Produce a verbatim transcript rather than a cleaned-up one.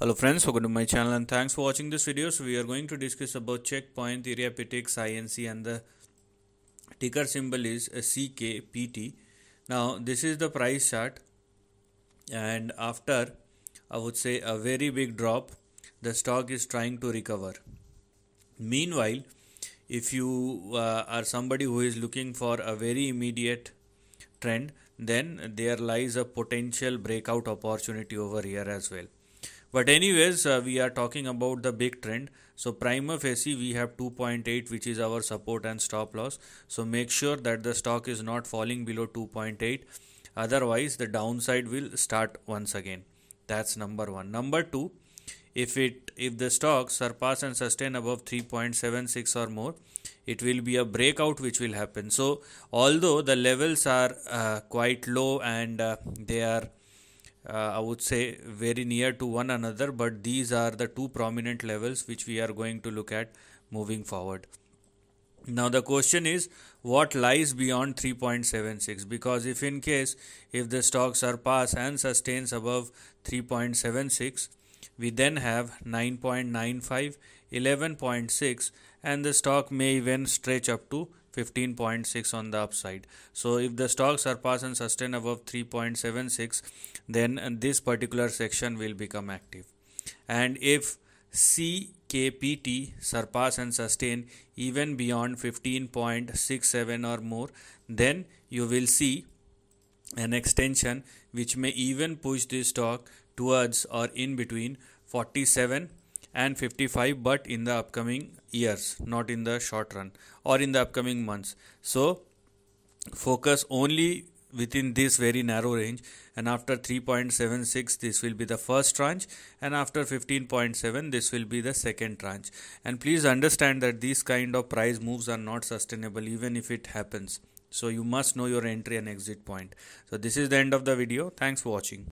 Hello friends, welcome to my channel and thanks for watching this video. So we are going to discuss about Checkpoint Therapeutics Incorporated and the ticker symbol is C K P T. Now this is the price chart, and after I would say a very big drop, the stock is trying to recover. Meanwhile, if you uh, are somebody who is looking for a very immediate trend, then there lies a potential breakout opportunity over here as well. But anyways, uh, we are talking about the big trend. So prima facie, we have two point eight, which is our support and stop loss. So make sure that the stock is not falling below two point eight. Otherwise, the downside will start once again. That's number one. Number two, if it if the stock surpass and sustain above three point seven six or more, it will be a breakout which will happen. So although the levels are uh, quite low and uh, they are Uh, I would say very near to one another, but these are the two prominent levels which we are going to look at moving forward. Now the question is, what lies beyond three point seven six? Because if in case if the stock surpass and sustains above three point seven six, we then have nine point nine five, eleven point six, and the stock may even stretch up to fifteen point six on the upside. So if the stock surpass and sustain above three point seven six, then this particular section will become active. And if C K P T surpass and sustain even beyond fifteen point six seven or more, then you will see an extension which may even push this stock towards or in between forty-seven and fifty-five, but in the upcoming years, not in the short run or in the upcoming months. So focus only within this very narrow range, and after three point seven six this will be the first tranche, and after fifteen point seven this will be the second tranche. And please understand that these kind of price moves are not sustainable even if it happens. So you must know your entry and exit point. So this is the end of the video. Thanks for watching.